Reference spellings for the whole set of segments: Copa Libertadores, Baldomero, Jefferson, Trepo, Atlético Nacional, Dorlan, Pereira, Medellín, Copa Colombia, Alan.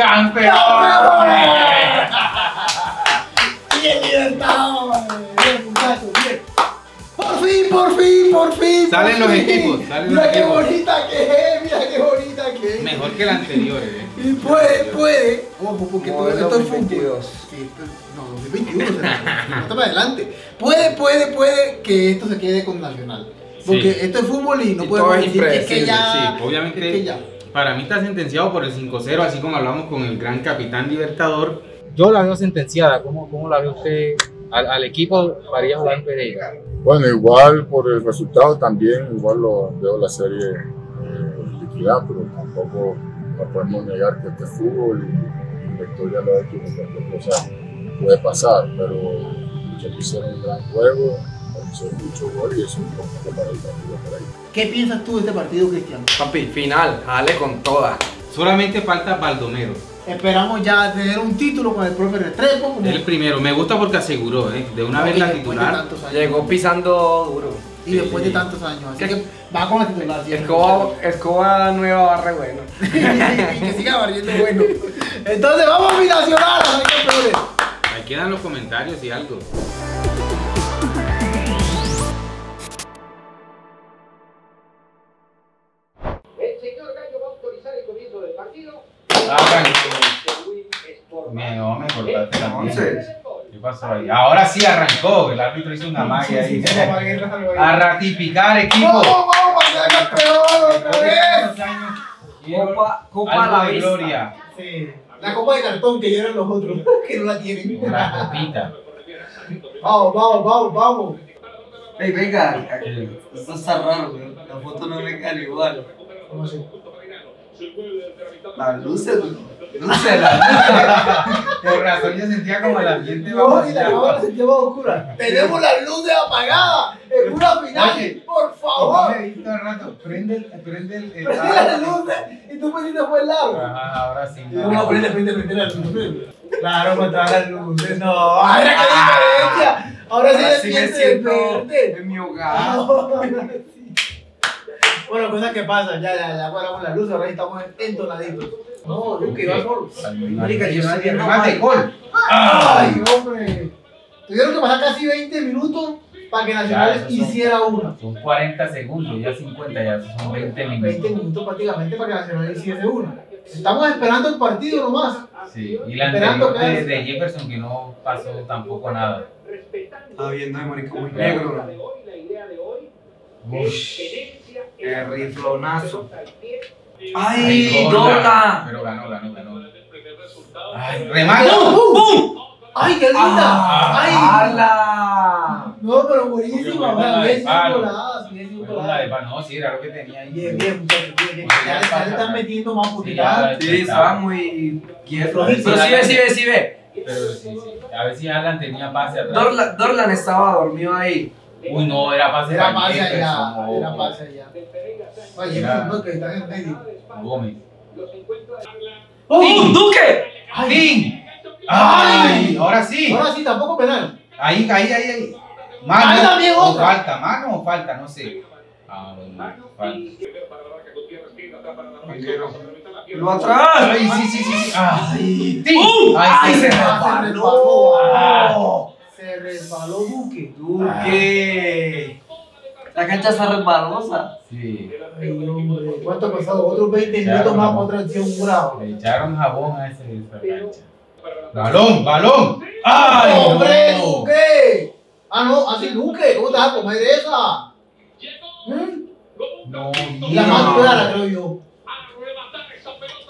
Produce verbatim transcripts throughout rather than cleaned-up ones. ¡Campeón! ¡Bien, Libertadores! ¡Bien, muchachos! ¡Bien! ¡Por fin, por fin, por fin! ¡Salen por los fin. equipos! Salen ¡Mira los qué equipos. bonita que es! ¡Mira qué bonita que es! Mejor que la anterior, ¿eh? Y puede, puede. Ojo, porque todo esto es fútbol. No, dos mil veintiuno. Hasta para adelante. Puede, puede, puede que esto se quede con Nacional. Porque sí. esto es fútbol y no y podemos decir que, es que ya... Sí, obviamente, es que ya. Para mí está sentenciado por el cinco cero, así como hablamos con el gran capitán Libertador. Yo la veo sentenciada. ¿Cómo, cómo la ve usted? Al, al equipo varía jugar Pereira. Bueno, igual por el resultado también, igual lo veo la serie eh, liquidada, pero tampoco no podemos negar que este fútbol y, y la victoria lo ha hecho, cualquier cosa puede pasar, pero ellos hicieron un gran juego. ¿Qué piensas tú de este partido, Cristian? Papi, final, dale con todas. Solamente falta Baldomero. Esperamos ya tener un título con el profe Trepo. Como... El primero, me gusta porque aseguró, ¿eh? de una no, vez la titular. Llegó pisando duro. Y sí, después de tantos años, así que, que va con la titular. ¿Sí? Escoba, escoba nueva barre bueno. Y que siga barriendo bueno. Entonces vamos a Nacional, campeones. Ahí quedan los comentarios y algo. Me, no, me cortaste la once. ¿Qué pasó ahí? Ahora sí arrancó. El árbitro hizo una magia ahí. A ratificar equipo. ¡Vamos, vamos a ser campeón otra vez! Copa de Gloria. La copa de cartón que lloran los otros. Que no la tienen. La copita. Vamos, vamos, vamos, vamos. Ey, venga. Esto está raro, güey. La foto no me queda igual. ¿Cómo así? Las luces, luces, las luces. Por razón yo sentía como el ambiente. No, y la cámara sentía más oscura. Tenemos las luces apagadas en una final. Oye, por favor. He visto al rato. Prende el, prende el, prende las luces y tú pusiste por el lado. Ajá, ahora sí. No, no, prende, prende, prende las luces. Claro, con todas las luces. No, ¡ay, qué diferencia! Ahora, ahora sí, sí me siento en mi hogar. Bueno, cosas que pasan, ya, ya, ya guardamos la luz, ahora estamos entonaditos. No, Luke, iba solo. Marica, yo no tenía más de gol. ¡Ay, hombre! Tuvieron que pasar casi veinte minutos para que Nacional hiciera una. Son cuarenta segundos, ya cincuenta, ya son veinte minutos. veinte minutos prácticamente para que Nacional hiciese una. Estamos esperando el partido nomás. Sí, y la anterior de, de Jefferson que no pasó tampoco nada. Está bien, no hay marico muy negro. Uff, el riflonazo. ¡Ay, Dorlan! Pero ganó, ganó, ganó. ¡Ay, remate! ¡Bum! ¡Ay, qué linda! ¡Ay! ¡Hala! No, pero buenísima, güey. No, sí, era lo que tenía ahí. Bien, bien, bien. Ya le están metiendo más putitadas. Sí, se va muy quieto. Pero sí ve, sí ve, sí ve. Pero sí, sí. A ver si Alan tenía pase atrás. Dorlan estaba dormido ahí. Uy, no, era pase allá. Era pase allá. Era pase allá. Oye, no, que están en medio. Gómez. ¡Oh, Duque! ¡Ay! ¡Ay! Ahora sí. Ahora sí, tampoco penal. Ahí, ahí, ahí, ahí. Mano. Ahí también otra. Falta, mano o falta, no sé. Ah, bueno, falta. Lo atrás. Ay, sí, sí, sí, sí. Ay, sí. Ay, se resbaló. Se resbaló Duque. Duque. La cancha está resbalosa. Sí. ¿Cuánto ha pasado? Otros veinte minutos más por tracción bravo. Le echaron jabón a esa cancha. Balón, balón. ¡Ay, hombre, Duque! Ah, no, así Duque. ¿Cómo te vas a comer esa? No, la más clara, creo yo.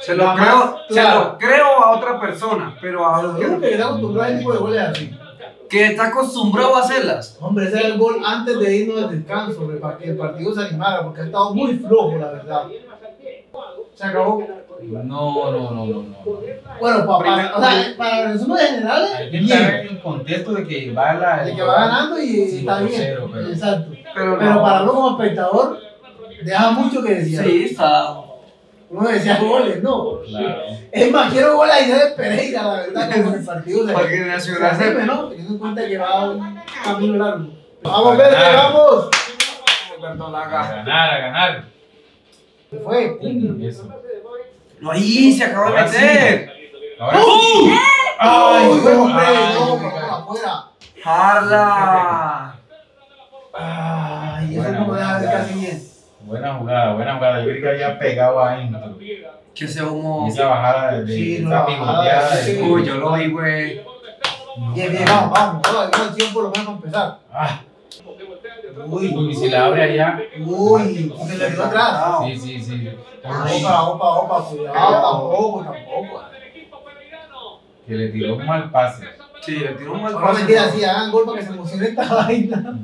Se lo creo a otra persona, pero a Duque que está acostumbrado a tipo de goles así. Que está acostumbrado a hacerlas. Hombre, ese era el gol antes de irnos al descanso, para que el partido se animara, porque ha estado muy flojo, la verdad. Se acabó. No, no, no, no, no. Bueno, papá, Primero, o sea, para resúmenes generales, hay que estar en el contexto de que va, la, de que va ganando y está bien. Pero, Exacto. Pero, pero no, para uno como espectador, deja mucho que decir. Sí, está. Uno decía goles, no. Claro. Es más, quiero goles ahí de Pereira, la verdad, que con el partido de Porque Nacional se hace, ¿no? Teniendo en cuenta que va a un camino largo. ¡Vamos, Pereira, vamos! A ganar, a ganar. Se fue. Eso. No, ahí se acaba de meter. Ahora ¡oh! ¡Eh! ¡Ay, hombre! ¡No, por afuera! ¡Jarla! ¡Ay, eso no me deja de casi bien! Buena jugada, buena jugada. Yo creí que había pegado a Intro. Que se humó. Esa bajada de. Sí, no. Uy, yo lo vi, güey. Bien, bien, vamos, vamos. Todo el tiempo lo vamos a empezar. Ah. Uy, uy, si la abre allá. Uy, se le dio atrás. Sí, sí, sí. Opa, opa, opa, cuidado. Tampoco, tampoco. Que le tiró un mal pase. Sí, le tiró un mal pase. No mentira, sí, hagan gol para que se emocione esta vaina.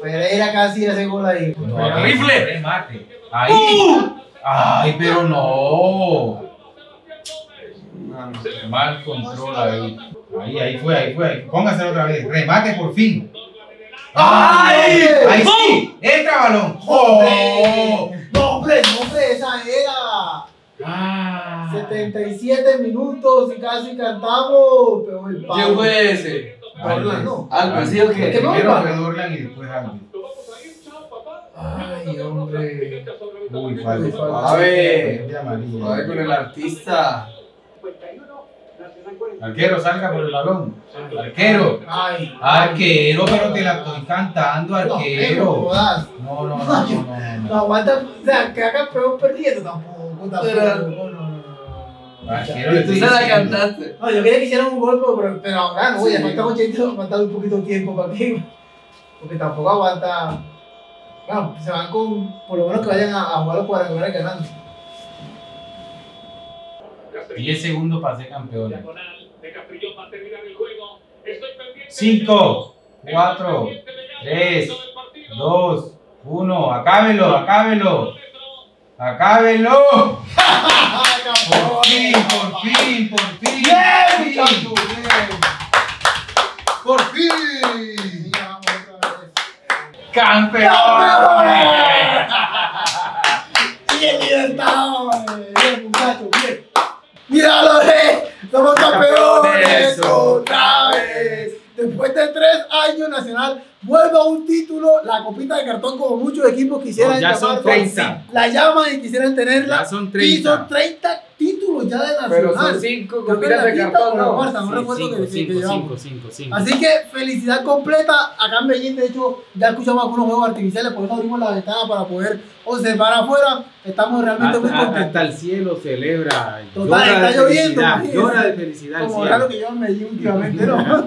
Pereira casi hace gol ahí. No, ¡rifle! Mate. ¡Ahí! Uh. ¡Ay, pero no! Mal control ahí. Ahí, ahí fue, ahí fue. Póngase otra vez. Remate por fin. ¡Ay! ¡Ahí sí! ¡Entra balón! ¡Oh! ¡No, hombre! ¡No, hombre! ¡Esa era! Ah. setenta y siete minutos y casi cantamos. Pero el palo. ¿Quién fue ese? Dorlan, no. Algo, sí, ok. Primero fue Dorlan y después Alan. Ay, hombre. Uy, falta. A ver. A ver con el artista. Arquero, salga por el balón. Arquero. Ay, arquero, pero te la estoy cantando, arquero. No, no, no, no, no. No aguanta, o sea, que haga peor perdiendo tampoco. Tampoco, no. Tú se la cantaste. No, yo quería que hicieran un gol, pero, pero ahora no, sí, ya faltamos faltado un poquito de tiempo para que. Porque tampoco aguanta. Bueno, se van con. Por lo menos que vayan a, a jugar los cuadrangulares ganando. diez segundos para ser campeón. cinco, cuatro, tres, dos, uno. Acábelo, acábelo. ¡Acábelo! Por fin, por fin, por fin. ¡Bien, muchachos! ¡Por fin! ¡Campeones! ¡Bien, Libertadores! ¡Bien, muchachos! ¡Bien! ¡Míralo, eh! ¡Somos campeones otra vez! Después de tres años, Nacional vuelve a un título, la copita de cartón, como muchos equipos quisieran. No, ya son treinta. La llaman y quisieran tenerla. Ya son treinta. Y son treinta títulos ya de Nacional. Pero son cinco copitas de cartón. No, no, no recuerdo que cinco, cinco, cinco. Así que felicidad completa. Acá en Medellín, de hecho, ya escuchamos algunos juegos artificiales, por eso abrimos la ventana para poder observar afuera. Estamos realmente hasta, muy contentos. Hasta el cielo celebra. Total, llora, está lloviendo. Llora de felicidad. Como era lo que yo en Medellín últimamente, ¿no?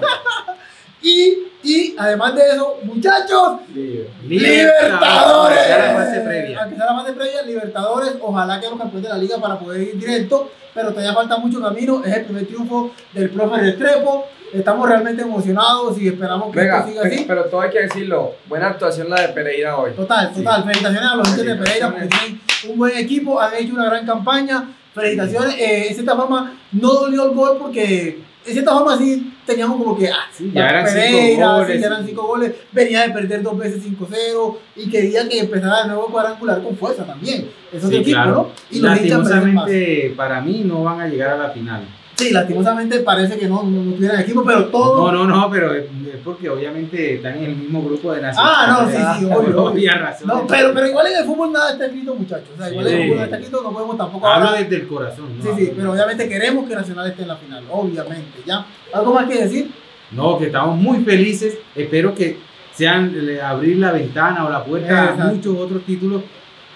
Y, y además de eso, muchachos, Liber. Libertadores. Aunque sea la fase previa. Aunque sea la fase previa, Libertadores, ojalá que los campeones de la liga para poder ir directo, pero todavía falta mucho camino. Es el primer triunfo del profe Trepo. Estamos realmente emocionados y esperamos que Venga, esto siga así. Pero todo hay que decirlo, buena actuación la de Pereira hoy. Total, total. Sí. Felicitaciones a los gente de Pereira porque tienen un buen equipo, han hecho una gran campaña. Felicitaciones. Eh, en cierta forma, no dolió el gol porque en cierta forma sí teníamos como que, ah, sí, ya eran Pereira, cinco goles, venía de perder dos veces cinco cero y quería que empezara de nuevo cuadrangular con fuerza también. Eso es sí, equipo, claro. ¿No? Y lastimosamente para mí no van a llegar a la final. Sí, lastimosamente parece que no, no, no tuvieran equipo, pero todo. No, no, no, pero es porque obviamente están en el mismo grupo de Nacional. Ah, no, sí, sí, obvio, obvio. Razón no, pero, pero igual en el fútbol nada está escrito, muchachos. O sea, igual sí, en el fútbol nada está escrito, no podemos tampoco hablar. Habla desde el corazón, ¿no? Sí, sí, pero obviamente queremos que Nacional esté en la final, obviamente, ¿ya? ¿Algo más que decir? No, que estamos muy felices. Espero que sean abrir la ventana o la puerta a muchos otros títulos.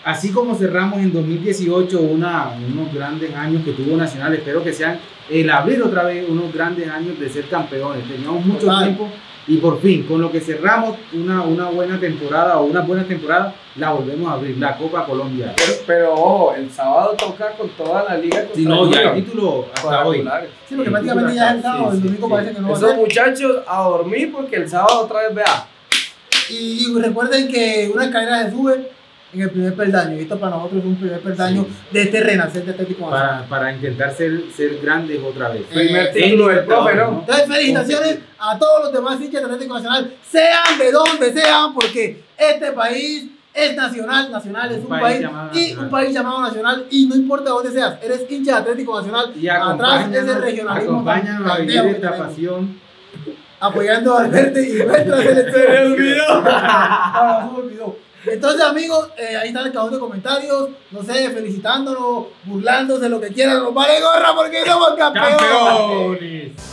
Así como cerramos en dos mil dieciocho una, unos grandes años que tuvo Nacional, espero que sean el abrir otra vez unos grandes años de ser campeones. Teníamos mucho Total. tiempo y por fin, con lo que cerramos una, una buena temporada o una buena temporada, la volvemos a abrir, la Copa Colombia. Pero, pero ojo, el sábado toca con toda la liga. Si no, ya el título hasta hoy. Sí, porque prácticamente ya es el sábado, sí, el domingo sí, parece sí. que no va Esos a ser. muchachos a dormir porque el sábado otra vez vea. Y, y recuerden que una escalera se sube en el primer peldaño, y esto para nosotros es un primer peldaño sí. de este renacer de este tipo de para, para intentar ser, ser grandes otra vez. Eh, primer título del profe, ¿no? Entonces, felicitaciones a todos los demás hinchas del Atlético Nacional, sean de donde sean, porque este país es nacional, nacional es un, un país, país y nacional. un país llamado nacional, y no importa dónde seas, eres hincha de Atlético Nacional, y atrás es el regionalismo. Acompáñanos a vivir esta pasión. Apoyando a Alberto y Alberto se les olvidó. No, no, se me olvidó. Entonces, amigos, eh, ahí está el cajón de comentarios. No sé, felicitándonos, burlándose, lo que quieran. Nos vale gorra porque somos campeones. ¡Campeones!